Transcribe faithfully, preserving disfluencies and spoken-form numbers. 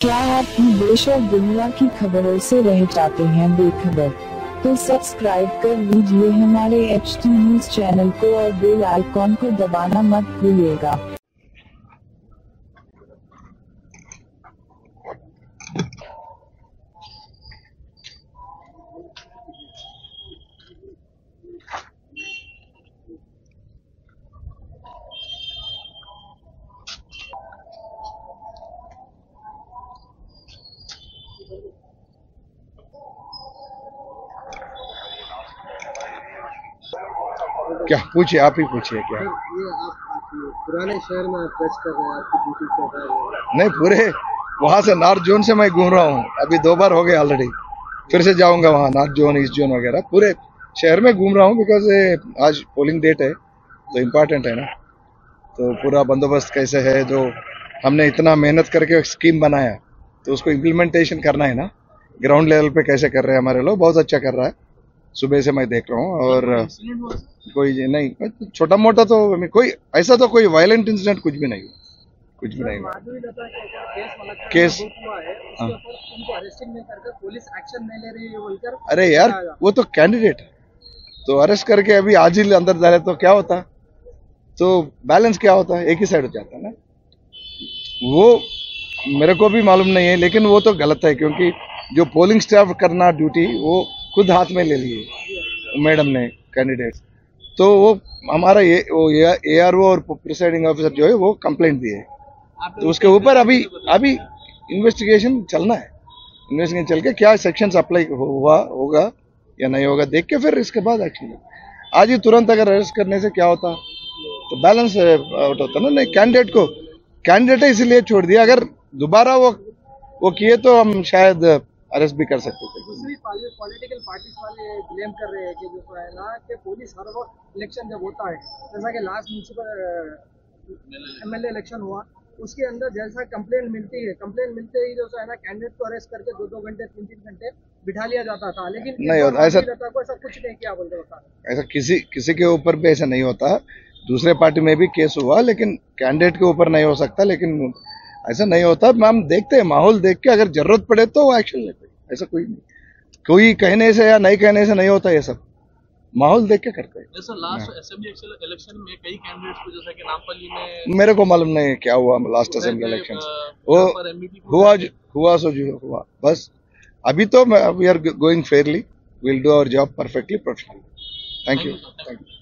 क्या आप ही देश और दुनिया की खबरों से रह जाते हैं बेखबर? तो सब्सक्राइब कर लीजिए हमारे एच टी न्यूज चैनल को और बेल आइकॉन को दबाना मत भूलिएगा। क्या पूछिए, आप ही पूछिए। क्या ये आप पुराने शहर में आप टच कर रहे हैं, आपकी ड्यूटी कर रहे हैं? नहीं, पूरे वहाँ से नॉर्थ जोन से मैं घूम रहा हूँ। अभी दो बार हो गए ऑलरेडी, फिर से जाऊँगा वहाँ। नॉर्थ जोन, ईस्ट जोन वगैरह पूरे शहर में घूम रहा हूँ, बिकॉज आज पोलिंग डेट है तो इम्पोर्टेंट है ना। तो पूरा बंदोबस्त कैसे है, जो हमने इतना मेहनत करके स्कीम बनाया तो उसको इम्प्लीमेंटेशन करना है ना। ग्राउंड लेवल पे कैसे कर रहे हैं हमारे लोग, बहुत अच्छा कर रहा है। सुबह से मैं देख रहा हूँ और कोई नहीं, छोटा मोटा तो कोई ऐसा तो कोई वायलेंट इंसिडेंट कुछ भी नहीं हुआ, कुछ भी नहीं हुआ। केस अरे यार, वो तो कैंडिडेट है तो अरेस्ट करके अभी आज ही अंदर डाले तो क्या होता, तो बैलेंस क्या होता, एक ही साइड हो जाता है ना। वो मेरे को भी मालूम नहीं है, लेकिन वो तो गलत है, क्योंकि जो पोलिंग स्टाफ करना ड्यूटी वो खुद हाथ में ले लिए मैडम ने कैंडिडेट। तो वो हमारा ये ए आर ओ और प्रिसाइडिंग ऑफिसर जो है वो कंप्लेंट दिए, तो उसके ऊपर अभी अभी इन्वेस्टिगेशन चलना है। इन्वेस्टिगेशन चल के क्या सेक्शंस अप्लाई हुआ होगा या नहीं होगा देख के फिर इसके बाद एक्शन। आज ही तुरंत अगर अरेस्ट करने से क्या होता, तो बैलेंस आउट होता ना। नहीं, कैंडिडेट को कैंडिडेट है इसीलिए छोड़ दिया, अगर दोबारा वो वो किए तो हम शायद अरेस्ट भी कर सकते थे। दूसरी पॉलिटिकल पार्टीज वाले ब्लेम कर रहे हैं कि जो है ना कि पुलिस हर वक्त इलेक्शन जब होता है, जैसा कि लास्ट म्यूनसिपल एमएलए इलेक्शन हुआ, उसके अंदर जैसा कंप्लेंट मिलती है, कंप्लेंट मिलते ही जो है ना कैंडिडेट को अरेस्ट करके दो दो घंटे तीन तीन घंटे बिठा लिया जाता था। लेकिन नहीं होता ऐसा, ऐसा कुछ नहीं किया बोलते होता, ऐसा किसी किसी के ऊपर भी ऐसा नहीं होता। दूसरे पार्टी में भी केस हुआ, लेकिन कैंडिडेट के ऊपर नहीं हो सकता, लेकिन ऐसा नहीं होता। मैम देखते हैं माहौल, देख के अगर जरूरत पड़े तो एक्शन लेते हैं। ऐसा कोई नहीं, कोई कहने से या नहीं कहने से नहीं होता, ये सब माहौल देख के करते हैं। जैसा लास्ट असेंबली इलेक्शन में कई कैंडिडेट्स को, जैसा कि नामपल्ली में, मेरे को मालूम नहीं क्या हुआ लास्ट असेंबली इलेक्शन, वो हुआ हुआ सो जो हुआ बस। अभी तो we are going fairly, will do our job perfectly, professionally. Thank you, thank you.